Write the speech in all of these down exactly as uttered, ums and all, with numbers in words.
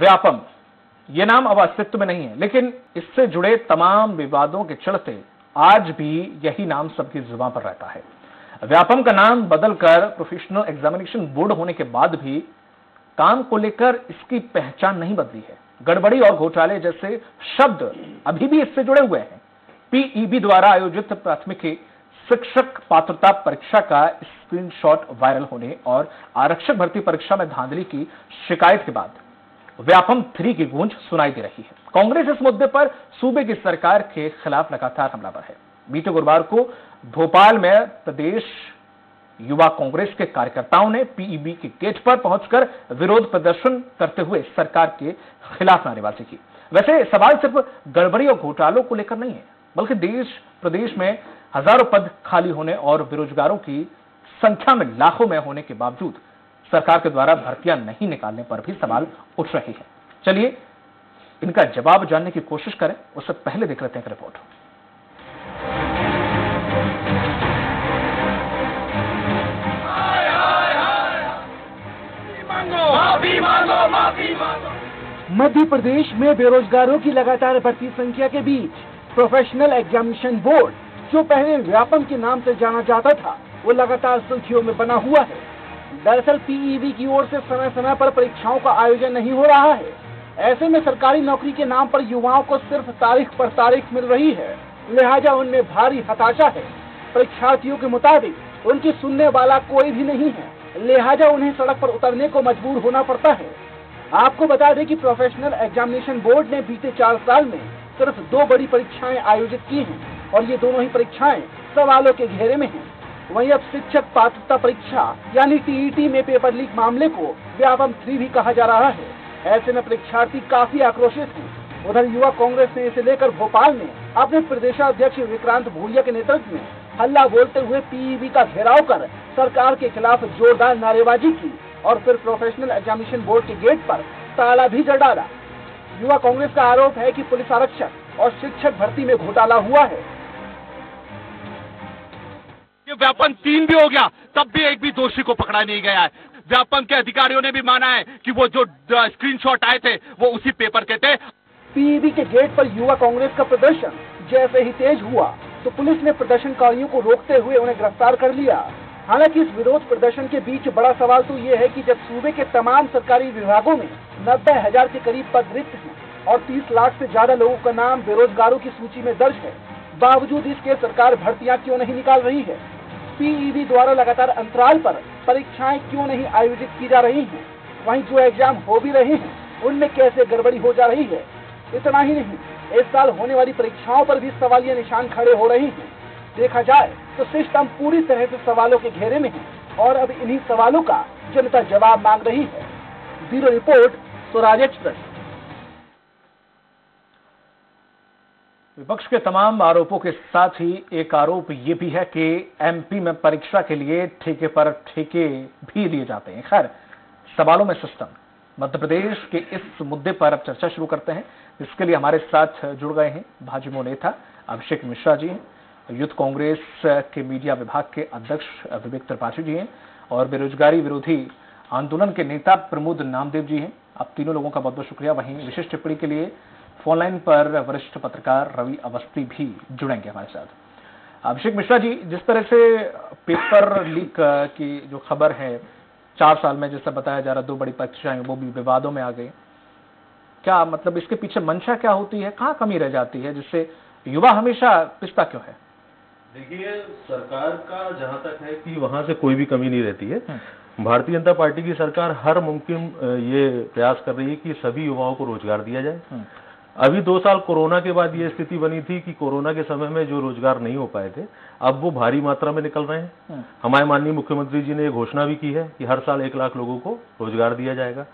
व्यापम, ये नाम अब अस्तित्व में नहीं है, लेकिन इससे जुड़े तमाम विवादों के चलते आज भी यही नाम सबकी जुबान पर रहता है। व्यापम का नाम बदलकर प्रोफेशनल एग्जामिनेशन बोर्ड होने के बाद भी काम को लेकर इसकी पहचान नहीं बदली है। गड़बड़ी और घोटाले जैसे शब्द अभी भी इससे जुड़े हुए हैं। पीईबी द्वारा आयोजित प्राथमिकी शिक्षक पात्रता परीक्षा का स्क्रीनशॉट वायरल होने और आरक्षक भर्ती परीक्षा में धांधली की शिकायत के बाद व्यापम थ्री की गूंज सुनाई दे रही है। कांग्रेस इस मुद्दे पर सूबे की सरकार के खिलाफ लगातार हमलावर है। बीते गुरुवार को भोपाल में प्रदेश युवा कांग्रेस के कार्यकर्ताओं ने पीईबी के गेट पर पहुंचकर विरोध प्रदर्शन करते हुए सरकार के खिलाफ नारेबाजी की। वैसे सवाल सिर्फ गड़बड़ी और घोटालों को लेकर नहीं है, बल्कि देश प्रदेश में हजारों पद खाली होने और बेरोजगारों की संख्या में लाखों में होने के बावजूद सरकार के द्वारा भर्तियां नहीं निकालने पर भी सवाल उठ रहे हैं। चलिए इनका जवाब जानने की कोशिश करें, उससे पहले देख लेते हैं एक रिपोर्ट। मध्य प्रदेश में बेरोजगारों की लगातार बढ़ती संख्या के बीच प्रोफेशनल एग्जामिनेशन बोर्ड, जो पहले व्यापम के नाम से जाना जाता था, वो लगातार सुर्खियों में बना हुआ है। दरअसल पीईबी की ओर से समय समय पर परीक्षाओं का आयोजन नहीं हो रहा है। ऐसे में सरकारी नौकरी के नाम पर युवाओं को सिर्फ तारीख पर तारीख मिल रही है, लिहाजा उनमें भारी हताशा है। परीक्षार्थियों के मुताबिक उनकी सुनने वाला कोई भी नहीं है, लिहाजा उन्हें सड़क पर उतरने को मजबूर होना पड़ता है। आपको बता दें कि प्रोफेशनल एग्जामिनेशन बोर्ड ने बीते चार साल में सिर्फ दो बड़ी परीक्षाएं आयोजित की हैं और ये दोनों ही परीक्षाएं सवालों के घेरे में हैं। वहीं अब शिक्षक पात्रता परीक्षा यानी टीईटी में पेपर लीक मामले को व्यापम थ्री भी कहा जा रहा है। ऐसे में परीक्षार्थी काफी आक्रोशित हैं। उधर युवा कांग्रेस ने इसे लेकर भोपाल में अपने प्रदेशाध्यक्ष विक्रांत भूरिया के नेतृत्व में हल्ला बोलते हुए पीईबी का घेराव कर सरकार के खिलाफ जोरदार नारेबाजी की और फिर प्रोफेशनल एग्जामिनेशन बोर्ड के गेट पर ताला भी जड़ डाला। युवा कांग्रेस का आरोप है कि पुलिस आरक्षक और शिक्षक भर्ती में घोटाला हुआ है। ये व्यापम तीन भी हो गया, तब भी एक भी दोषी को पकड़ा नहीं गया है। व्यापम के अधिकारियों ने भी माना है कि वो जो स्क्रीनशॉट आए थे वो उसी पेपर के थे। पीईबी के गेट पर युवा कांग्रेस का प्रदर्शन जैसे ही तेज हुआ तो पुलिस ने प्रदर्शनकारियों को रोकते हुए उन्हें गिरफ्तार कर लिया। हालांकि इस विरोध प्रदर्शन के बीच बड़ा सवाल तो ये है कि जब सूबे के तमाम सरकारी विभागों में नब्बे हजार के करीब पद रिक्त हैं और तीस लाख से ज्यादा लोगों का नाम बेरोजगारों की सूची में दर्ज है, बावजूद इसके सरकार भर्तियां क्यों नहीं निकाल रही है? पीईबी द्वारा लगातार अंतराल पर परीक्षाएं क्यों नहीं आयोजित की जा रही है? वहीं जो एग्जाम हो भी रहे हैं उनमें कैसे गड़बड़ी हो जा रही है? इतना ही नहीं, इस साल होने वाली परीक्षाओं पर भी सवालिया निशान खड़े हो रहे हैं। देखा जाए तो सिस्टम पूरी तरह से सवालों के घेरे में है और अब इन्हीं सवालों का जनता जवाब मांग रही है। Bureau report, Swaraj Express. विपक्ष के तमाम आरोपों के साथ ही एक आरोप ये भी है कि एमपी में परीक्षा के लिए ठेके पर ठेके भी लिए जाते हैं। खैर, सवालों में सिस्टम। मध्य प्रदेश के इस मुद्दे पर अब चर्चा शुरू करते हैं। इसके लिए हमारे साथ जुड़ गए हैं भाजपा नेता अभिषेक मिश्रा जी, यूथ कांग्रेस के मीडिया विभाग के अध्यक्ष अभिषेक त्रिपाठी जी हैं और बेरोजगारी विरोधी आंदोलन के नेता प्रमोद नामदेव जी हैं। आप तीनों लोगों का बहुत बहुत शुक्रिया। वहीं विशेष टिप्पणी के लिए फोनलाइन पर वरिष्ठ पत्रकार रवि अवस्थी भी जुड़ेंगे हमारे साथ। अभिषेक मिश्रा जी, जिस तरह से पेपर लीक की जो खबर है, चार साल में जैसा बताया जा रहा दो बड़ी परीक्षाएं वो भी विवादों में आ गई, क्या मतलब इसके पीछे मंशा क्या होती है, कहाँ कमी रह जाती है जिससे युवा हमेशा पिछता क्यों है? देखिए, सरकार का जहां तक है कि वहां से कोई भी कमी नहीं रहती है। भारतीय जनता पार्टी की सरकार हर मुमकिन ये प्रयास कर रही है कि सभी युवाओं को रोजगार दिया जाए। अभी दो साल कोरोना के बाद ये स्थिति बनी थी कि कोरोना के समय में जो रोजगार नहीं हो पाए थे, अब वो भारी मात्रा में निकल रहे हैं। हमारे माननीय मुख्यमंत्री जी ने ये घोषणा भी की है कि हर साल एक लाख लोगों को रोजगार दिया जाएगा।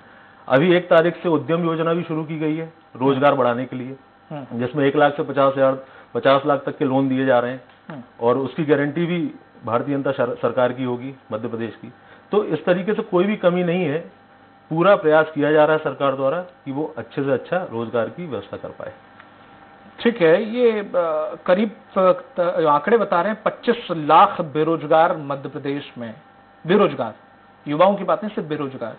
अभी एक तारीख से उद्यम योजना भी शुरू की गई है रोजगार बढ़ाने के लिए, जिसमें एक लाख से पचास हजार पचास लाख तक के लोन दिए जा रहे हैं और उसकी गारंटी भी भारतीय जनता सरकार की होगी, मध्य प्रदेश की। तो इस तरीके से कोई भी कमी नहीं है, पूरा प्रयास किया जा रहा है सरकार द्वारा कि वो अच्छे से अच्छा रोजगार की व्यवस्था कर पाए। ठीक है, ये करीब आंकड़े बता रहे हैं पच्चीस लाख बेरोजगार मध्य प्रदेश में, बेरोजगार युवाओं की बात नहीं, सिर्फ बेरोजगार।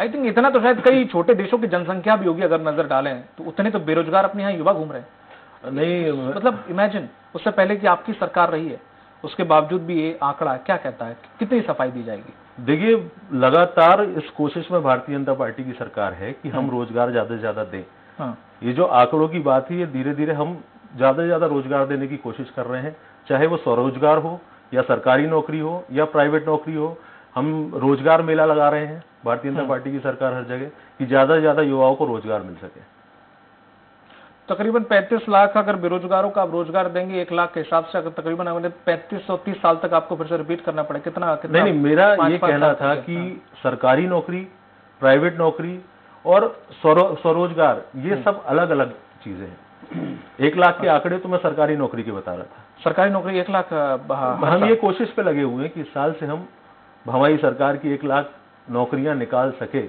आई थिंक इतना तो शायद कई छोटे देशों की जनसंख्या भी होगी अगर नजर डालें तो, उतने तो बेरोजगार अपने यहाँ युवा घूम रहे हैं। नहीं मतलब इमेजिन, उससे पहले कि आपकी सरकार रही है उसके बावजूद भी ये आंकड़ा क्या कहता है, कितनी सफाई दी जाएगी? देखिए लगातार इस कोशिश में भारतीय जनता पार्टी की सरकार है कि हम रोजगार ज्यादा से ज्यादा दें। हाँ। ये जो आंकड़ों की बात है ये धीरे धीरे हम ज्यादा से ज्यादा रोजगार देने की कोशिश कर रहे हैं, चाहे वो स्वरोजगार हो या सरकारी नौकरी हो या प्राइवेट नौकरी हो। हम रोजगार मेला लगा रहे हैं भारतीय जनता पार्टी की सरकार हर जगह कि ज्यादा से ज्यादा युवाओं को रोजगार मिल सके। तकरीबन पैंतीस लाख अगर बेरोजगारों का आप रोजगार देंगे एक लाख के हिसाब से, अगर तकरीबन हमें पैंतीस सौ तीस साल तक आपको फिर से रिपीट करना पड़े कितना, कितना? नहीं नहीं, मेरा ये कहना था कि सरकारी नौकरी, प्राइवेट नौकरी और स्वरो, स्वरोजगार ये सब अलग अलग चीजें हैं। एक लाख के आंकड़े तो मैं सरकारी नौकरी के बता रहा था। सरकारी नौकरी एक लाख हम ये कोशिश पे लगे हुए हैं कि इस साल से हम हमारी सरकार की एक लाख नौकरियां निकाल सके।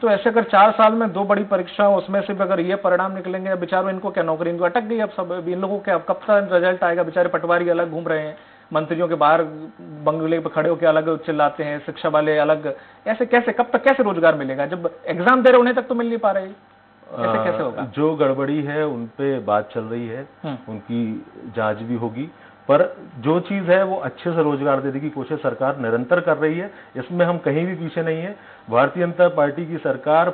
तो ऐसे अगर चार साल में दो बड़ी परीक्षाओं उसमें से भी अगर ये परिणाम निकलेंगे, बेचारों इनको क्या नौकरी, इनको अटक गई अब सब, इन लोगों के अब कब तक रिजल्ट आएगा? बेचारे पटवारी अलग घूम रहे हैं, मंत्रियों के बाहर बंगले पर खड़े होकर अलग चिल्लाते हैं, शिक्षा वाले अलग, ऐसे कैसे कब तक कैसे रोजगार मिलेगा जब एग्जाम दे रहे उन्हें तक तो मिल नहीं पा रहे? ऐसे कैसे होगा? जो गड़बड़ी है उन पे बात चल रही है, उनकी जांच भी होगी, पर जो चीज है वो अच्छे से रोजगार देने की कोशिश सरकार निरंतर कर रही है, इसमें हम कहीं भी पीछे नहीं है। भारतीय जनता पार्टी की सरकार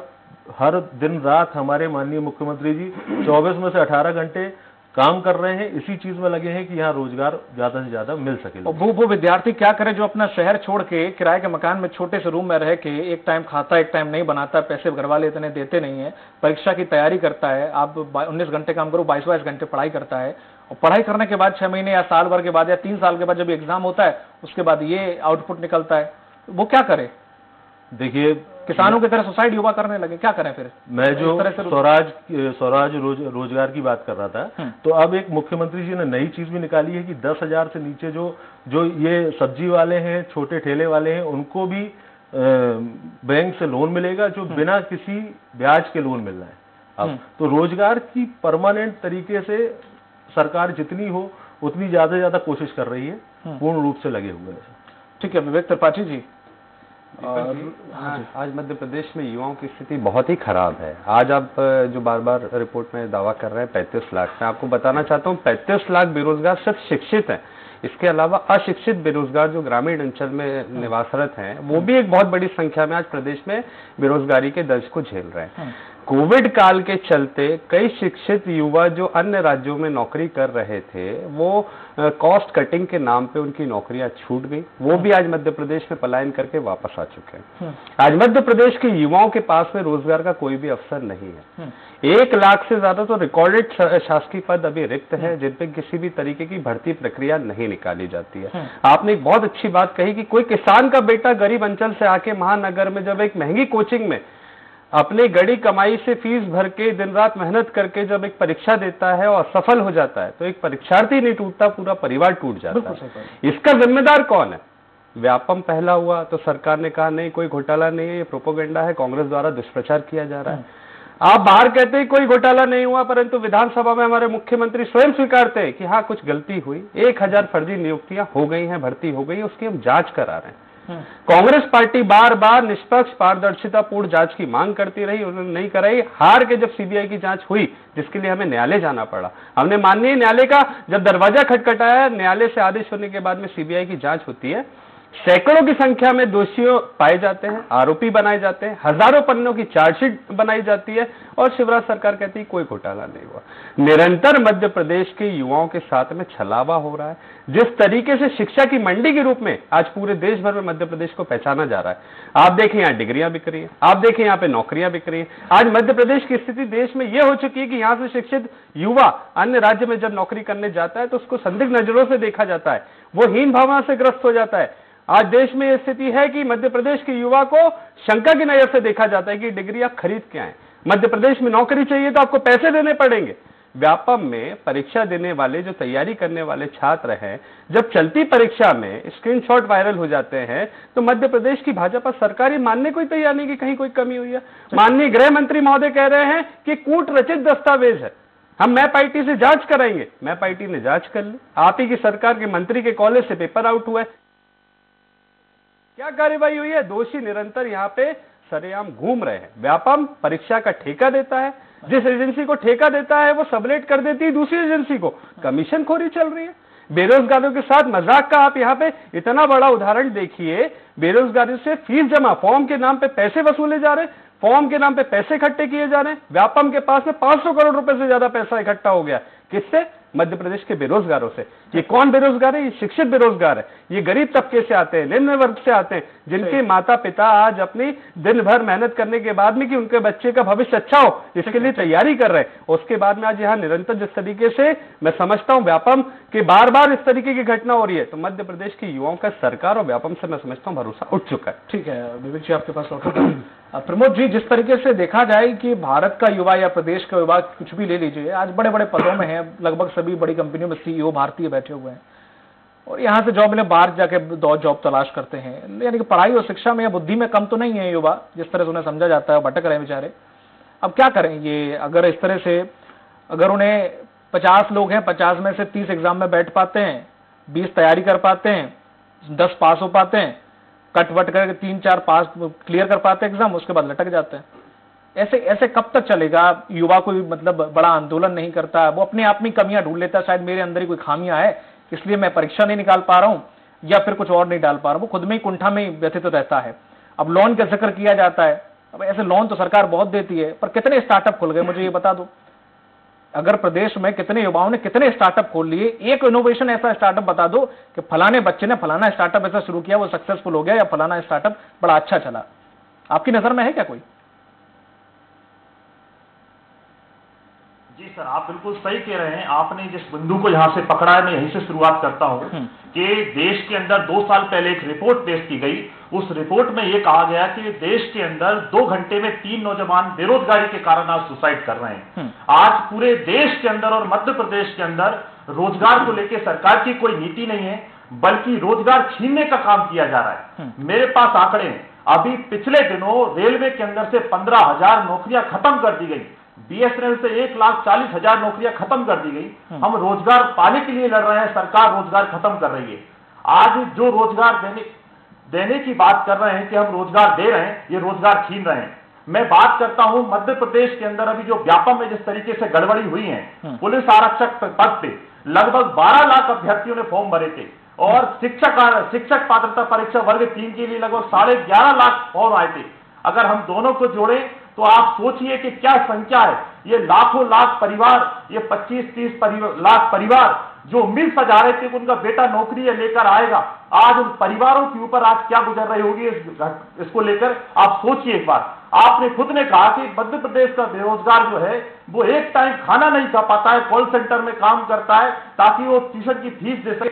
हर दिन रात हमारे माननीय मुख्यमंत्री जी चौबीस में से अठारह घंटे काम कर रहे हैं, इसी चीज में लगे हैं कि यहाँ रोजगार ज्यादा से ज्यादा मिल सके। और वो वो विद्यार्थी क्या करे जो अपना शहर छोड़ के किराए के मकान में छोटे से रूम में रह के एक टाइम खाता एक टाइम नहीं बनाता, पैसे घर वाले इतने देते नहीं है, परीक्षा की तैयारी करता है, आप उन्नीस घंटे काम करो बाईस बाईस घंटे पढ़ाई करता है, और पढ़ाई करने के बाद छह महीने या साल भर के बाद या तीन साल के बाद जब एग्जाम होता है उसके बाद ये आउटपुट निकलता है, वो क्या करे? देखिए किसानों की तरह सुसाइड युवा करने लगे, क्या करें फिर? मैं जो स्वराज स्वराज रोज, रोजगार की बात कर रहा था, तो अब एक मुख्यमंत्री जी ने नई चीज भी निकाली है कि दस हजार से नीचे जो जो ये सब्जी वाले हैं, छोटे ठेले वाले हैं, उनको भी बैंक से लोन मिलेगा जो बिना किसी ब्याज के लोन मिल रहा है अब तो। रोजगार की परमानेंट तरीके से सरकार जितनी हो उतनी ज्यादा से ज्यादा कोशिश कर रही है, पूर्ण रूप से लगे हुए हैं। ठीक है विवेक त्रिपाठी जी, और आज मध्य प्रदेश में युवाओं की स्थिति बहुत ही खराब है। आज आप जो बार बार रिपोर्ट में दावा कर रहे हैं पैंतीस लाख, मैं आपको बताना चाहता हूँ पैंतीस लाख बेरोजगार सिर्फ शिक्षित हैं, इसके अलावा अशिक्षित बेरोजगार जो ग्रामीण अंचल में निवासरत हैं वो भी एक बहुत बड़ी संख्या में आज प्रदेश में बेरोजगारी के दर्ज को झेल रहे हैं। कोविड काल के चलते कई शिक्षित युवा जो अन्य राज्यों में नौकरी कर रहे थे वो कॉस्ट कटिंग के नाम पे उनकी नौकरियां छूट गई, वो भी आज मध्य प्रदेश में पलायन करके वापस आ चुके हैं। आज मध्य प्रदेश के युवाओं के पास में रोजगार का कोई भी अवसर नहीं है। एक लाख से ज्यादा तो रिकॉर्डेड शासकीय पद अभी रिक्त है जिनपे किसी भी तरीके की भर्ती प्रक्रिया नहीं निकाली जाती है। आपने एक बहुत अच्छी बात कही कि कोई किसान का बेटा गरीब अंचल से आके महानगर में जब एक महंगी कोचिंग में अपने गड़ी कमाई से फीस भर के दिन रात मेहनत करके जब एक परीक्षा देता है और असफल हो जाता है तो एक परीक्षार्थी नहीं टूटता, पूरा परिवार टूट जाता है। इसका जिम्मेदार कौन है? व्यापम पहला हुआ तो सरकार ने कहा नहीं कोई घोटाला नहीं है, ये प्रोपोगेंडा है, कांग्रेस द्वारा दुष्प्रचार किया जा रहा है। आप बाहर कहते हैं कोई घोटाला नहीं हुआ, परंतु विधानसभा में हमारे मुख्यमंत्री स्वयं स्वीकारते हैं कि हाँ कुछ गलती हुई, एक हजार फर्जी नियुक्तियां हो गई हैं, भर्ती हो गई, उसकी हम जांच करा रहे हैं। कांग्रेस पार्टी बार बार निष्पक्ष पारदर्शितापूर्ण जांच की मांग करती रही, उन्होंने नहीं कराई। हार के जब सीबीआई की जांच हुई जिसके लिए हमें न्यायालय जाना पड़ा, हमने माननीय न्यायालय का जब दरवाजा खटखटाया, न्यायालय से आदेश होने के बाद में सीबीआई की जांच होती है, सैकड़ों की संख्या में दोषियों पाए जाते हैं, आरोपी बनाए जाते हैं, हजारों पन्नों की चार्जशीट बनाई जाती है और शिवराज सरकार कहती है कोई घोटाला नहीं हुआ। निरंतर मध्य प्रदेश के युवाओं के साथ में छलावा हो रहा है। जिस तरीके से शिक्षा की मंडी के रूप में आज पूरे देश भर में मध्य प्रदेश को पहचाना जा रहा है, आप देखें यहाँ डिग्रियां बिक रही है, आप देखें यहाँ पे नौकरियां बिक रही है। आज मध्य प्रदेश की स्थिति देश में यह हो चुकी है कि यहाँ से शिक्षित युवा अन्य राज्य में जब नौकरी करने जाता है तो उसको संदिग्ध नजरों से देखा जाता है, वो हीन भावना से ग्रस्त हो जाता है। आज देश में यह स्थिति है कि मध्य प्रदेश के युवा को शंका की नजर से देखा जाता है कि डिग्रियां खरीद के आए, मध्य प्रदेश में नौकरी चाहिए तो आपको पैसे देने पड़ेंगे। व्यापम में परीक्षा देने वाले जो तैयारी करने वाले छात्र हैं जब चलती परीक्षा में स्क्रीनशॉट वायरल हो जाते हैं तो मध्य प्रदेश की भाजपा सरकार ये मानने को तैयार नहीं कि कहीं कोई कमी हुई है। माननीय गृह मंत्री महोदय कह रहे हैं कि कूट रचित दस्तावेज है, हम मैप आई टी से जांच कराएंगे। मैप आई टी ने जांच कर ली, आप ही की सरकार के मंत्री के कॉलेज से पेपर आउट हुआ है, क्या कार्रवाई हुई है? दोषी निरंतर यहाँ पे सरेआम घूम रहे हैं। व्यापम परीक्षा का ठेका देता है, जिस एजेंसी को ठेका देता है वो सबलेट कर देती है दूसरी एजेंसी को। कमीशन खोरी चल रही है, बेरोजगारों के साथ मजाक का आप यहाँ पे इतना बड़ा उदाहरण देखिए। बेरोजगारी से फीस जमा, फॉर्म के नाम पे पैसे वसूले जा रहे, फॉर्म के नाम पे पैसे इकट्ठे किए जा रहे हैं। व्यापम के पास में पाँच सौ करोड़ रुपए से ज्यादा पैसा इकट्ठा हो गया। किससे? मध्य प्रदेश के बेरोजगारों से। ये कौन बेरोजगार है? ये शिक्षित बेरोजगार है, ये गरीब तबके से आते हैं, निम्न वर्ग से आते हैं, जिनके माता पिता आज अपनी दिन भर मेहनत करने के बाद में कि उनके बच्चे का भविष्य अच्छा हो इसके लिए तैयारी कर रहे हैं। उसके बाद में आज यहाँ निरंतर जिस तरीके से मैं समझता हूँ व्यापम के बार बार इस तरीके की घटना हो रही है, तो मध्य प्रदेश की युवाओं का सरकार और व्यापम से मैं समझता हूँ भरोसा उठ चुका है। ठीक है विवेक जी, आपके पास लौटा। प्रमोद जी, जिस तरीके से देखा जाए कि भारत का युवा या प्रदेश का युवा कुछ भी ले लीजिए, आज बड़े बड़े पदों में है, लगभग सभी बड़ी कंपनियों में सीईओ भारतीय बैठे हुए हैं और यहाँ से जॉब मिले बाहर जाके दो जॉब तलाश करते हैं। यानी कि पढ़ाई और शिक्षा में या बुद्धि में कम तो नहीं है युवा, जिस तरह से उन्हें समझा जाता है, भटक रहे हैं बेचारे। अब क्या करें ये, अगर इस तरह से अगर उन्हें पचास लोग हैं, पचास में से तीस एग्जाम में बैठ पाते हैं, बीस तैयारी कर पाते हैं, दस पास हो पाते हैं, कट वट करके तीन चार पास क्लियर कर पाते हैं एग्जाम, उसके बाद लटक जाते हैं। ऐसे ऐसे कब तक चलेगा? युवा कोई मतलब बड़ा आंदोलन नहीं करता है, वो अपने आप में कमियां ढूंढ लेता है, शायद मेरे अंदर ही कोई खामियां है इसलिए मैं परीक्षा नहीं निकाल पा रहा हूं या फिर कुछ और नहीं डाल पा रहा हूं, वो खुद में ही कुंठा में व्यथित तो रहता है। अब लोन का जिक्र किया जाता है, अब ऐसे लोन तो सरकार बहुत देती है, पर कितने स्टार्टअप खुल गए मुझे ये बता दो। अगर प्रदेश में कितने युवाओं ने कितने स्टार्टअप खोल लिए, एक इनोवेशन ऐसा स्टार्टअप बता दो कि फलाने बच्चे ने फलाना स्टार्टअप ऐसा शुरू किया वो सक्सेसफुल हो गया या फलाना स्टार्टअप बड़ा अच्छा चला, आपकी नजर में है क्या कोई? जी सर, आप बिल्कुल सही कह रहे हैं। आपने जिस बिंदु को यहाँ से पकड़ा है मैं यहीं से शुरुआत करता हूँ कि देश के अंदर दो साल पहले एक रिपोर्ट पेश की गई, उस रिपोर्ट में यह कहा गया कि देश के अंदर दो घंटे में तीन नौजवान बेरोजगारी के कारण आज सुसाइड कर रहे हैं। आज पूरे देश के अंदर और मध्य प्रदेश के अंदर रोजगार को लेकर सरकार की कोई नीति नहीं है, बल्कि रोजगार छीनने का काम किया जा रहा है। मेरे पास आंकड़े हैं, अभी पिछले दिनों रेलवे के अंदर से पंद्रह हजार नौकरियां खत्म कर दी गई, बीएसएनएल से एक लाख चालीस हजार नौकरियां खत्म कर दी गई। हम रोजगार पाने के लिए लड़ रहे हैं, सरकार रोजगार खत्म कर रही है। आज जो रोजगार देने देने की बात कर रहे हैं कि हम रोजगार दे रहे हैं, ये रोजगार छीन रहे हैं। मैं बात करता हूं मध्य प्रदेश के अंदर अभी जो व्यापम में जिस तरीके से गड़बड़ी हुई है, पुलिस आरक्षक पद पे लगभग बारह लाख अभ्यर्थियों ने फॉर्म भरे थे और शिक्षक शिक्षक पात्रता परीक्षा वर्ग तीन के लिए लगभग साढ़े ग्यारह लाख फॉर्म आए थे। अगर हम दोनों को जोड़े तो आप सोचिए कि क्या संख्या है। ये लाखों लाख परिवार, ये पच्चीस तीस लाख परिवार जो उम्मीद सजा रहे थे कि उनका बेटा नौकरी लेकर आएगा, आज उन परिवारों के ऊपर आज क्या गुजर रही होगी इस, इसको लेकर आप सोचिए एक बार। आपने खुद ने कहा कि मध्य प्रदेश का बेरोजगार जो है वो एक टाइम खाना नहीं खा पाता है, कॉल सेंटर में काम करता है ताकि वो ट्यूशन की फीस दे सके।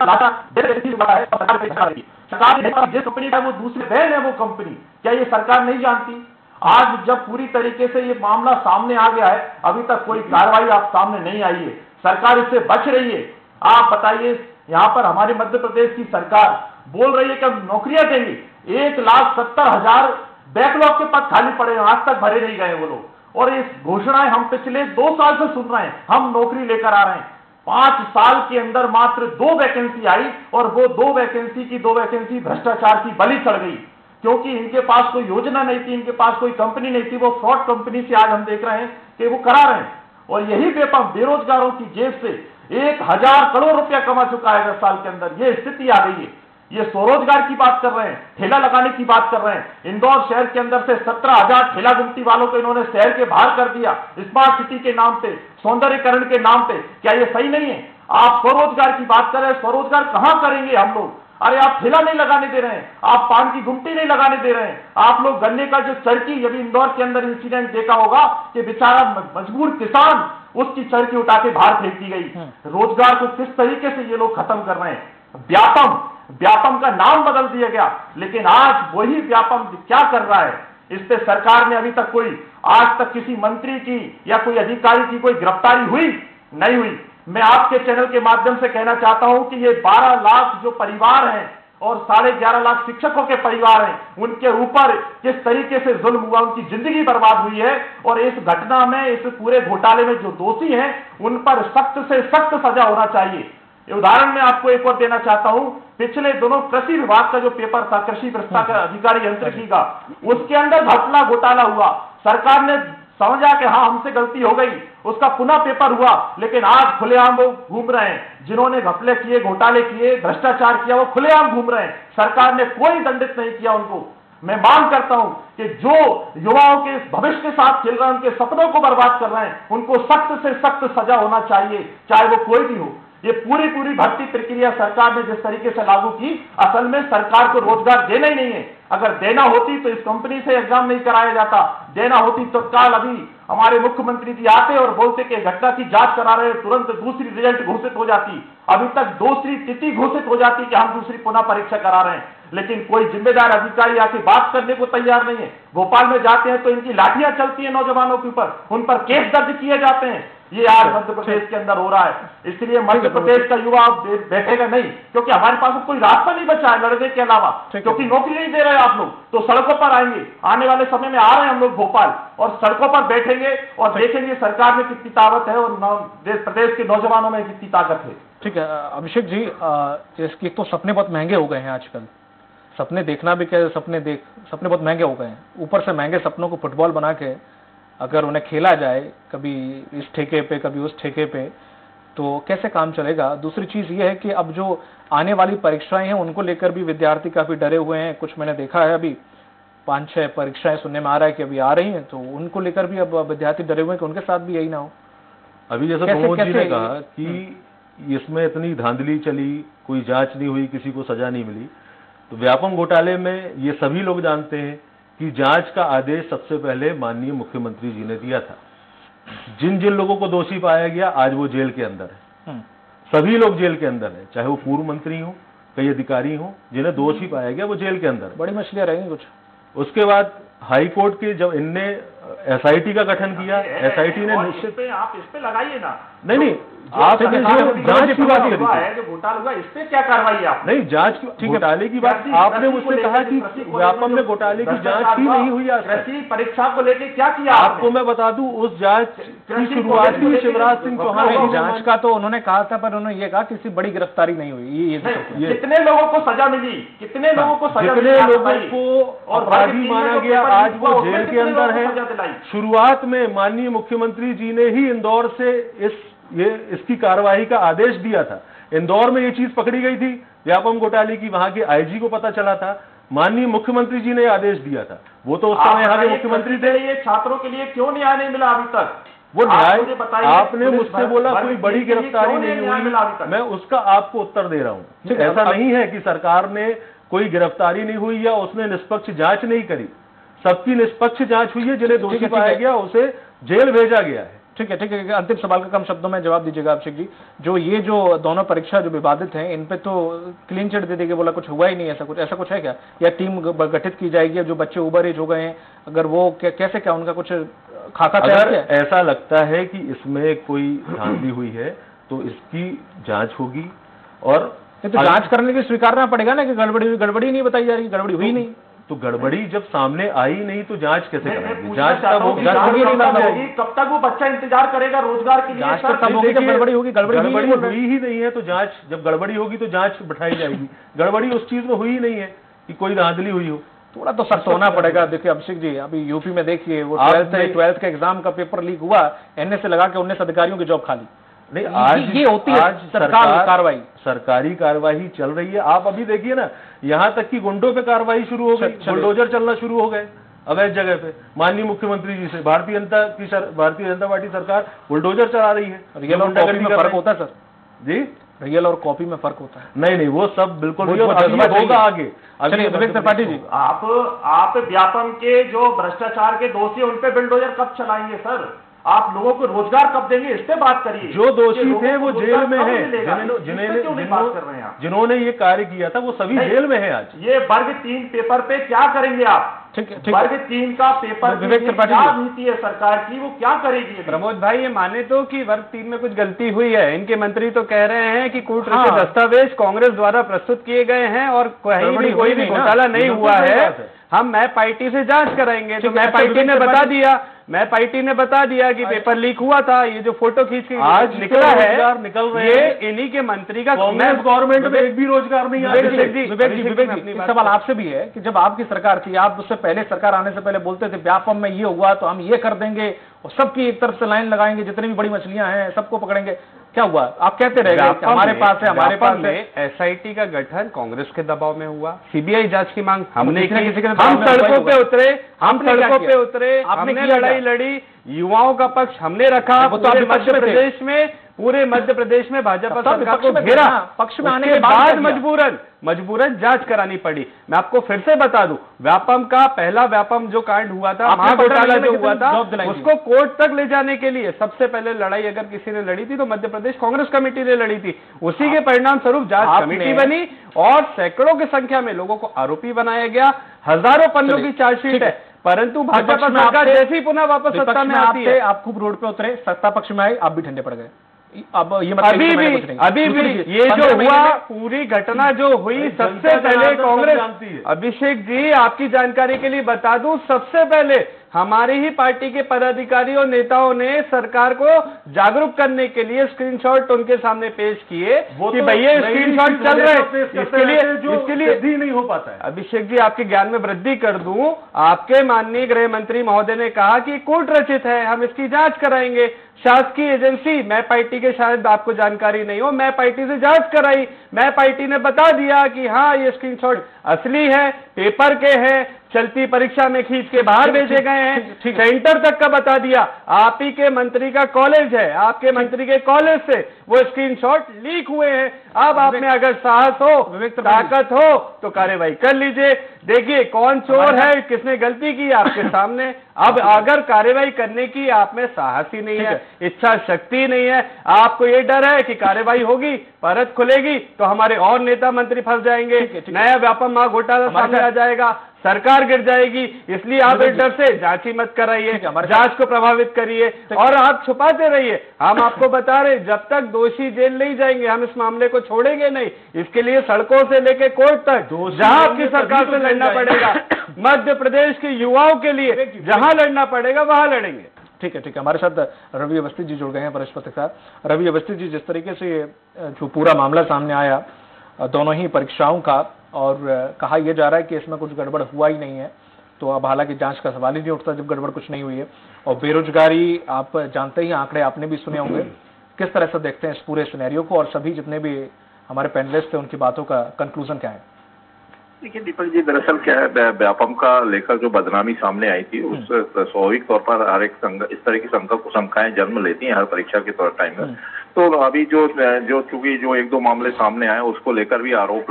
सरकार जिस कंपनी का वो दूसरे बहन है वो कंपनी, क्या ये सरकार नहीं जानती? आज जब पूरी तरीके से ये मामला सामने आ गया है, अभी तक कोई कार्रवाई आप सामने नहीं आई है, सरकार इससे बच रही है। आप बताइए यहाँ पर हमारे मध्य प्रदेश की सरकार बोल रही है कि हम नौकरियां देंगे, एक लाख सत्तर हजार बैकलॉग के पद खाली पड़े हैं, आज तक भरे नहीं गए वो लोग। और ये घोषणाएं हम पिछले दो साल से सुन रहे हैं, हम नौकरी लेकर आ रहे हैं। पांच साल के अंदर मात्र दो वैकेंसी आई और वो दो वैकेंसी की दो वैकेंसी भ्रष्टाचार की बलि चढ़ गई, क्योंकि इनके पास कोई योजना नहीं थी, इनके पास कोई कंपनी नहीं थी, वो फ्रॉड कंपनी से आज हम देख रहे हैं कि वो करा रहे हैं। और यही व्यापम बेरोजगारों की जेब से एक हजार करोड़ रुपया कमा चुका है दस साल के अंदर। ये स्थिति आ गई है। ये स्वरोजगार की बात कर रहे हैं, ठेला लगाने की बात कर रहे हैं। इंदौर शहर के अंदर से सत्रह हजार ठेला गुमती वालों को इन्होंने शहर के बाहर कर दिया, स्मार्ट सिटी के नाम पे, सौंदर्यकरण के नाम पे। क्या ये सही नहीं है? आप स्वरोजगार की बात कर रहे हैं, स्वरोजगार कहां करेंगे हम लोग? अरे आप ठेला नहीं लगाने दे रहे हैं, आप पान की गुमटी नहीं लगाने दे रहे हैं, आप लोग गन्ने का जो चरखी, अभी इंदौर के अंदर इंसिडेंट देखा होगा कि बेचारा मजबूर किसान उसकी चरखी उठा के बाहर फेंक दी गई। रोजगार को किस तरीके से ये लोग खत्म कर रहे हैं। व्यापम व्यापम का नाम बदल दिया गया, लेकिन आज वही व्यापम क्या कर रहा है इस पर सरकार ने अभी तक कोई, आज तक किसी मंत्री की या कोई अधिकारी की कोई गिरफ्तारी हुई नहीं हुई। मैं आपके चैनल के माध्यम से कहना चाहता हूं कि ये बारह लाख जो परिवार हैं और साढ़े ग्यारह लाख शिक्षकों के परिवार हैं, उनके ऊपर किस तरीके से जुल्म हुआ, उनकी जिंदगी बर्बाद हुई है। और इस घटना में, इस पूरे घोटाले में जो दोषी हैं उन पर सख्त से सख्त सजा होना चाहिए। उदाहरण मैं आपको एक और देना चाहता हूं पिछले दोनों कृषि विभाग का जो पेपर था, कृषि भ्रष्टाचार अधिकारी यांत्रिकी का, उसके अंदर घपला घोटाला हुआ। सरकार ने समझा कि हाँ हमसे गलती हो गई, उसका पुनः पेपर हुआ, लेकिन आज खुलेआम वो घूम रहे हैं। जिन्होंने घपले किए, घोटाले किए, भ्रष्टाचार किया, वो खुलेआम घूम रहे हैं। सरकार ने कोई दंडित नहीं किया उनको। मैं मांग करता हूं कि जो युवाओं के भविष्य के साथ खेल रहे हैं, उनके सपनों को बर्बाद कर रहे हैं, उनको सख्त से सख्त सजा होना चाहिए, चाहे वो कोई भी हो। ये पूरी पूरी भर्ती प्रक्रिया सरकार ने जिस तरीके से लागू की, असल में सरकार को रोजगार देना ही नहीं है। अगर देना होती तो इस कंपनी से एग्जाम नहीं कराया जाता। देना होती तो काल अभी हमारे मुख्यमंत्री जी आते और बोलते कि घटना की जांच करा रहे, तुरंत दूसरी रिजल्ट घोषित हो जाती। अभी तक दूसरी तिथि घोषित हो जाती कि हम दूसरी पुनः परीक्षा करा रहे हैं, लेकिन कोई जिम्मेदार अधिकारी आके बात करने को तैयार नहीं है। भोपाल में जाते हैं तो इनकी लाठियां चलती हैं नौजवानों के ऊपर, उन पर केस दर्ज किए जाते हैं। ये आज मध्य प्रदेश के अंदर हो रहा है। इसलिए मध्य प्रदेश का युवा आप बैठेगा नहीं, क्योंकि हमारे पास कोई रास्ता नहीं बचा है लड़ने के अलावा, क्योंकि नौकरी नहीं दे रहे आप लोग, तो सड़कों पर आएंगे। आने वाले समय में आ रहे हैं हम लोग भोपाल, और सड़कों पर बैठेंगे और देखेंगे सरकार में कितनी ताकत है और प्रदेश के नौजवानों में कितनी ताकत है। ठीक है अभिषेक जी, एक तो सपने बहुत महंगे हो गए हैं आजकल, सपने देखना भी क्या, सपने देख सपने बहुत महंगे हो गए हैं। ऊपर से महंगे सपनों को फुटबॉल बना के अगर उन्हें खेला जाए, कभी इस ठेके पे कभी उस ठेके पे, तो कैसे काम चलेगा। दूसरी चीज़ ये है कि अब जो आने वाली परीक्षाएं हैं उनको लेकर भी विद्यार्थी काफ़ी डरे हुए हैं। कुछ मैंने देखा है अभी पाँच छः परीक्षाएँ सुनने में आ रहा है कि अभी आ रही हैं, तो उनको लेकर भी अब विद्यार्थी डरे हुए हैं कि उनके साथ भी यही ना हो। अभी जैसा प्रमोद जी ने कहा कि इसमें इतनी धांधली चली, कोई जाँच नहीं हुई, किसी को सजा नहीं मिली। तो व्यापम घोटाले में ये सभी लोग जानते हैं कि जांच का आदेश सबसे पहले माननीय मुख्यमंत्री जी ने दिया था। जिन जिन लोगों को दोषी पाया गया आज वो जेल के अंदर है, सभी लोग जेल के अंदर है, चाहे वो पूर्व मंत्री हो, कई अधिकारी हो, जिन्हें दोषी पाया गया वो जेल के अंदर। बड़ी मछलियां रहेंगी कुछ। उसके बाद हाई कोर्ट के जब इनने एसआईटी का गठन किया, एसआईटी ने निश्चित आप इस पे लगाइए ना, नहीं नहीं आप जांच की बात करी है, जो घोटाला हुआ इस पे क्या कार्रवाई आप नहीं जांच की, घोटाले की बात आपने मुझसे कहा कि व्यापम में घोटाले की जांच ही नहीं हुई। कृषि परीक्षा को लेकर क्या किया आपको मैं बता दूं, उस जांच की शुरुआत भी शिवराज सिंह चौहान की जांच का तो उन्होंने कहा था, पर उन्होंने ये कहा किसी बड़ी गिरफ्तारी नहीं हुई। कितने लोगों को सजा मिली, कितने लोगों को सजा मिली, कितने लोगों को अपराधी माना गया, आज वो जेल के अंदर है। शुरुआत में माननीय मुख्यमंत्री जी ने ही इंदौर से इस ये इसकी कार्रवाई का आदेश दिया था। इंदौर में ये चीज पकड़ी गई थी व्यापम घोटाले की, वहां के आईजी को पता चला था, माननीय मुख्यमंत्री जी ने आदेश दिया था। वो तो उस समय यहाँ के मुख्यमंत्री थे। ये छात्रों के लिए क्यों न्याय नहीं मिला अभी तक, वो न्याय आपने मुझसे बोला कोई बड़ी गिरफ्तारी नहीं हुई, मैं उसका आपको उत्तर दे रहा हूँ। ऐसा नहीं है कि सरकार ने कोई गिरफ्तारी नहीं हुई या उसने निष्पक्ष जांच नहीं करी, सबकी निष्पक्ष जांच हुई है। जिन्हें दोषी पाया गया उसे जेल भेजा गया है। ठीक है ठीक है अंतिम सवाल का कम शब्दों में जवाब दीजिएगा अभिषेक जी। जो ये जो दोनों परीक्षा जो विवादित हैं, इन पे तो क्लीन चिट दे देंगे, बोला कुछ हुआ ही नहीं, ऐसा कुछ ऐसा कुछ है क्या, या टीम गठित की जाएगी? जो बच्चे ओवर एज हो गए हैं अगर वो क्या, कैसे क्या उनका कुछ खाका तैयार है? ऐसा लगता है कि इसमें कोई धांधली हुई है तो इसकी जाँच होगी, और तो जाँच करने के स्वीकारना पड़ेगा ना कि गड़बड़ी गड़बड़ी नहीं बताई जा रही, गड़बड़ी हुई नहीं। तो गड़बड़ी जब सामने आई नहीं तो जांच कैसे करेंगे? जांच तब होगी, कब तक वो बच्चा इंतजार करेगा रोजगार के लिए? जांच तब होगी जब गड़बड़ी होगी। गड़बड़ी हुई ही नहीं है तो जांच, जब गड़बड़ी होगी तो जांच बिठाई जाएगी। गड़बड़ी उस चीज में हुई ही नहीं है कि कोई धांधली हुई हो। थोड़ा तो सख्त होना पड़ेगा। देखिए अभिषेक जी, अभी यूपी में देखिए वो ट्वेल्थ ट्वेल्थ का एग्जाम का पेपर लीक हुआ, एनए से लगा के उन्नीस अधिकारियों की जॉब खाली। नहीं आज ये होती है सरकार कार्रवाई, सरकारी कार्रवाई चल रही है। आप अभी देखिए ना, यहाँ तक कि गुंडों पे कार्रवाई शुरू हो गई, बुलडोजर चलना शुरू हो गए अवैध जगह पे। माननीय मुख्यमंत्री जी से भारतीय जनता की भारतीय जनता पार्टी सरकार बुलडोजर चला रही है। रियल और कॉपी में फर्क होता है सर जी, रियल और कॉपी में फर्क होता है। नहीं नहीं वो सब बिल्कुल होगा आगे। अभिषेक त्रिपाठी जी, आप आप व्यापम के जो भ्रष्टाचार के दोषी उन पे बुलडोजर कब चलाएंगे सर? आप लोगों को रोजगार कब देंगे, इस पे बात करिए। जो दोषी थे वो जेल में है, जिन्होंने ये कार्य किया था वो सभी जेल में है आज। ये वर्ग तीन पेपर पे क्या करेंगे आप? ठीक है वर्ग तीन का पेपर क्या नीति है सरकार की, वो क्या करेगी? प्रमोद भाई ये माने तो कि वर्ग तीन में कुछ गलती हुई है, इनके मंत्री तो कह रहे हैं कि कोर्ट के दस्तावेज कांग्रेस द्वारा प्रस्तुत किए गए हैं और कोई भी घोटाला नहीं हुआ है, हम मैप आई टी से जांच कराएंगे। तो मैप आई टी ने बता दिया मैं पार्टी ने बता दिया कि पेपर लीक हुआ था, ये जो फोटो खींच के आज निकला है निकल रहे ये इन्हीं के मंत्री का। कांग्रेस गवर्नमेंट में एक भी रोजगार नहीं आया। सवाल आपसे भी है कि जब आपकी सरकार थी, आप उससे पहले सरकार आने से पहले बोलते थे व्यापम में ये हुआ तो हम ये कर देंगे और सबकी एक तरफ से लाइन लगाएंगे, जितनी भी बड़ी मछलियां हैं सबको पकड़ेंगे, क्या हुआ? आप कहते रहे हमारे पास है, हमारे पास है। एसआईटी का गठन कांग्रेस के दबाव में हुआ, सीबीआई जांच की मांग हमने किसी के, हम सड़कों पे उतरे, हम सड़कों पे उतरे, हमने लड़ाई लड़ी, युवाओं का पक्ष हमने रखा। मध्य प्रदेश में पूरे मध्य प्रदेश में भाजपा सरकार को घेरा, पक्ष में आने के बाद मजबूरन मजबूरन जांच करानी पड़ी। मैं आपको फिर से बता दूं, व्यापम का पहला व्यापम जो कांड हुआ था, महाघोटाला जो हुआ था, उसको कोर्ट तक ले जाने के लिए सबसे पहले लड़ाई अगर किसी ने लड़ी थी तो मध्य प्रदेश कांग्रेस कमेटी ने लड़ी थी। उसी के परिणाम स्वरूप जांच कमेटी बनी और सैकड़ों की संख्या में लोगों को आरोपी बनाया गया, हजारों पन्नों की चार्जशीट है, परंतु भाजपा सरकार जैसे ही पुनः वापस सत्ता में आती है। आप खूब रोड पे उतरे, सत्ता पक्ष में आए, आप भी ठंडे पड़ गए। अब ये अभी भी अभी भी ये जो हुआ, पूरी घटना जो हुई, सबसे पहले कांग्रेस। अभिषेक जी, आपकी जानकारी के लिए बता दूं, सबसे पहले हमारी ही पार्टी के पदाधिकारी और नेताओं ने सरकार को जागरूक करने के लिए स्क्रीनशॉट उनके सामने पेश किए कि भैया स्क्रीनशॉट चल रहे, इसके लिए इसके लिए भी नहीं हो पाता है। अभिषेक जी, आपके ज्ञान में वृद्धि कर दूं, आपके माननीय गृह मंत्री महोदय ने कहा कि कूट रचित है, हम इसकी जांच कराएंगे। शासकीय एजेंसी, मैं पार्टी के, शायद आपको जानकारी नहीं हो, मैं पार्टी से जांच कराई, मैं पार्टी ने बता दिया कि हाँ ये स्क्रीनशॉट असली है, पेपर के है, चलती परीक्षा में खींच के बाहर भेजे गए हैं, सेंटर तक का बता दिया। आप ही के मंत्री का कॉलेज है, आपके मंत्री के कॉलेज से वो स्क्रीनशॉट लीक हुए हैं। अब आप में अगर साहस हो, ताकत हो तो कार्रवाई कर लीजिए। देखिए कौन चोर है, किसने गलती की आपके सामने। अब अगर कार्रवाई करने की आप में साहस ही नहीं है, इच्छा शक्ति नहीं है, आपको ये डर है कि कार्रवाई होगी, परत खुलेगी तो हमारे और नेता मंत्री फंस जाएंगे, नया व्यापम महा घोटाला सामने आ जाएगा, सरकार गिर जाएगी, इसलिए आप इस डर से जांच ही मत कराइए, जांच को प्रभावित करिए और आप छुपाते रहिए। हम आपको बता रहे, जब तक दोषी जेल नहीं जाएंगे हम इस मामले को छोड़ेंगे नहीं। इसके लिए सड़कों से लेकर कोर्ट तक जहां आपकी सरकार से लड़ना पड़ेगा, मध्य प्रदेश के युवाओं के लिए जहां लड़ना पड़ेगा वहां लड़ेंगे। ठीक है, ठीक है। हमारे साथ रवि अवस्थी जी जुड़ गए हैं परस्पर के साथ। रवि अवस्थी जी, जिस तरीके से जो पूरा मामला सामने आया दोनों ही परीक्षाओं का, और कहा यह जा रहा है कि इसमें कुछ गड़बड़ हुआ ही नहीं है, तो अब हालांकि जांच का सवाल ही नहीं उठता जब गड़बड़ कुछ नहीं हुई है। और बेरोजगारी आप जानते ही, आंकड़े आपने भी सुने होंगे, किस तरह से देखते हैं इस पूरे सिनेरियो को, और सभी जितने भी हमारे पैनलिस्ट थे उनकी बातों का कंक्लूजन क्या है? देखिए दीपक जी, दरअसल क्या है, व्यापम का लेकर जो बदनामी सामने आई थी, उस स्वाभाविक तौर पर हर एक इस तरह की शंका को शंकाएं जन्म लेती हैं हर परीक्षा के तौर टाइम में। तो अभी जो जो चूंकि जो एक दो मामले सामने आए उसको लेकर भी आरोप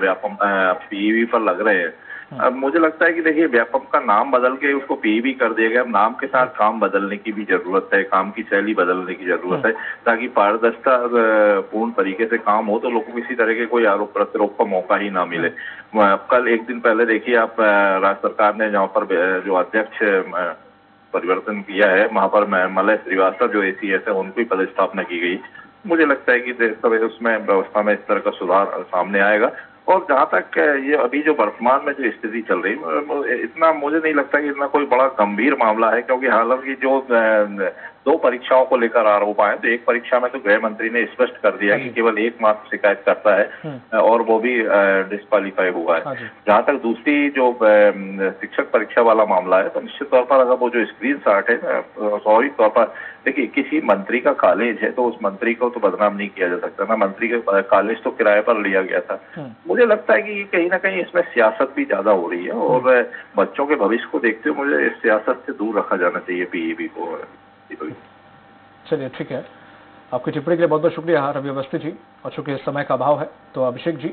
व्यापम पीईबी पर लग रहे हैं। अब मुझे लगता है कि देखिए व्यापम का नाम बदल के उसको पीईबी कर दिया गया। नाम के साथ काम बदलने की भी जरूरत है, काम की शैली बदलने की जरूरत है, ताकि पारदर्शिता पूर्ण तरीके से काम हो तो लोगों को किसी तरह के कोई आरोप प्रत्यारोप का मौका ही ना मिले। कल एक दिन पहले देखिए आप, राज्य सरकार ने जहाँ पर जो अध्यक्ष परिवर्तन किया है वहां पर मलय श्रीवास्तव जो एसीएस है उनकी पदस्थापना की गई। मुझे लगता है कि सब उसमें व्यवस्था में इस तरह का सुधार सामने आएगा। और जहां तक ये अभी जो वर्तमान में जो स्थिति चल रही, इतना मुझे नहीं लगता कि इतना कोई बड़ा गंभीर मामला है, क्योंकि हालांकि जो दो परीक्षाओं को लेकर आरोप आए, तो एक परीक्षा में तो गृह मंत्री ने स्पष्ट कर दिया कि केवल एक मात्र शिकायत करता है और वो भी डिस्क्वालीफाई हुआ है। जहां तक दूसरी जो शिक्षक परीक्षा वाला मामला है, तो निश्चित तौर पर अगर वो जो स्क्रीन शॉट है, स्वाभाविक तौर पर देखिए किसी मंत्री का कॉलेज है तो उस मंत्री को तो बदनाम नहीं किया जा सकता ना, मंत्री का कॉलेज तो किराए पर लिया गया था। मुझे लगता है कि कहीं ना कहीं इसमें सियासत भी ज्यादा हो रही है और बच्चों के भविष्य को देखते हुए मुझे इस सियासत से दूर रखा जाना चाहिए पीईबी को। चलिए ठीक है, आपकी टिप्पणी के लिए बहुत बहुत शुक्रिया रवि अवस्थी जी। और चूंकि इस समय का अभाव है तो अभिषेक जी,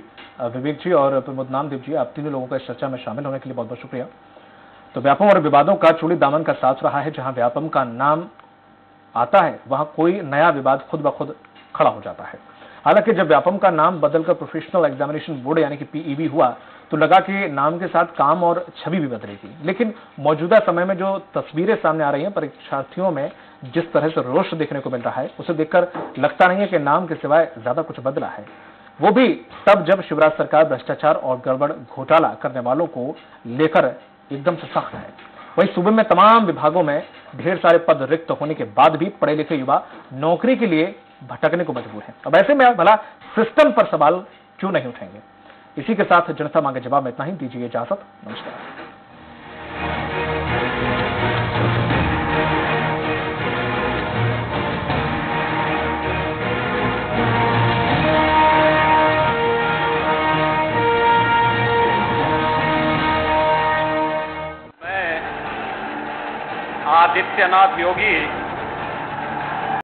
विवेक जी और प्रमोद नामदेव जी, आप तीनों लोगों का इस चर्चा में शामिल होने के लिए बहुत बहुत शुक्रिया। तो व्यापम और विवादों का चूड़ी दामन का साथ रहा है, जहां व्यापम का नाम आता है वहां कोई नया विवाद खुद ब खुद खड़ा हो जाता है। हालांकि जब व्यापम का नाम बदलकर प्रोफेशनल एग्जामिनेशन बोर्ड यानी कि पीईबी हुआ तो लगा कि नाम के साथ काम और छवि भी बदलेगी, लेकिन मौजूदा समय में जो तस्वीरें सामने आ रही हैं परीक्षार्थियों में, जिस तरह से रोष देखने को मिल रहा है, उसे देखकर लगता नहीं है कि नाम के सिवाय ज्यादा कुछ बदला है। वो भी तब जब शिवराज सरकार भ्रष्टाचार और गड़बड़ घोटाला करने वालों को लेकर एकदम से सख्त है। वहीं सूबे में तमाम विभागों में ढेर सारे पद रिक्त होने के बाद भी पढ़े लिखे युवा नौकरी के लिए भटकने को मजबूर हैं। अब ऐसे में भला सिस्टम पर सवाल क्यों नहीं उठेंगे? इसी के साथ जनता मांगे जवाब में इतना ही, दीजिए इजाजत, नमस्कार। आदित्यनाथ योगी